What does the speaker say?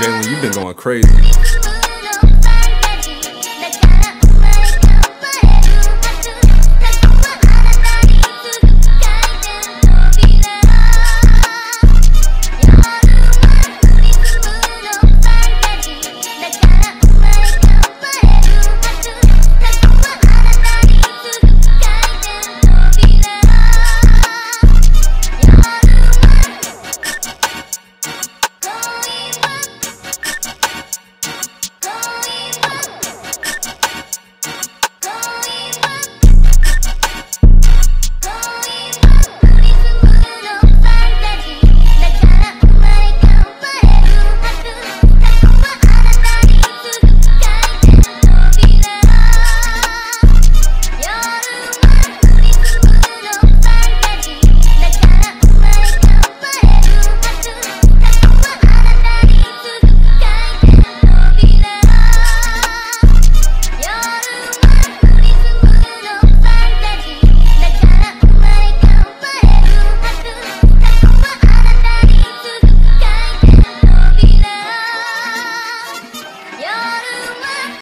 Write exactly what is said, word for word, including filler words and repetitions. Jalen, you've been going crazy.